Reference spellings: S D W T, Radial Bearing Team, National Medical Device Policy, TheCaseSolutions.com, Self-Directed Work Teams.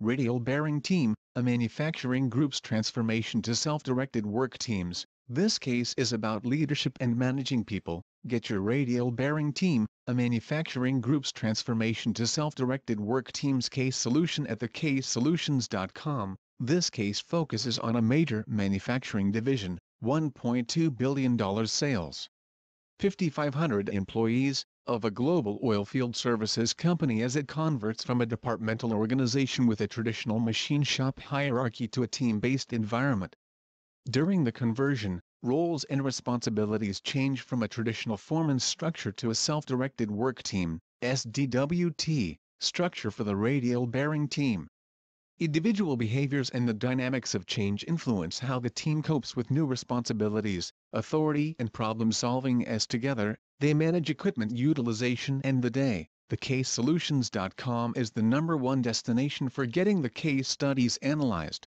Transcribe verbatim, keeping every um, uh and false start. Radial Bearing Team, a manufacturing group's transformation to self-directed work teams. This case is about leadership and managing people. Get your Radial Bearing Team, a manufacturing group's transformation to self-directed work teams case solution at the case solutions dot com. This case focuses on a major manufacturing division, one point two billion dollars sales, five thousand five hundred employees, of a global oilfield services company as it converts from a departmental organization with a traditional machine shop hierarchy to a team-based environment. During the conversion, roles and responsibilities change from a traditional foreman structure to a self-directed work team, S D W T, structure for the Radial Bearing Team. Individual behaviors and the dynamics of change influence how the team copes with new responsibilities, authority and problem-solving as together, they manage equipment utilization and the day. the case solutions dot com is the number one destination for getting the case studies analyzed.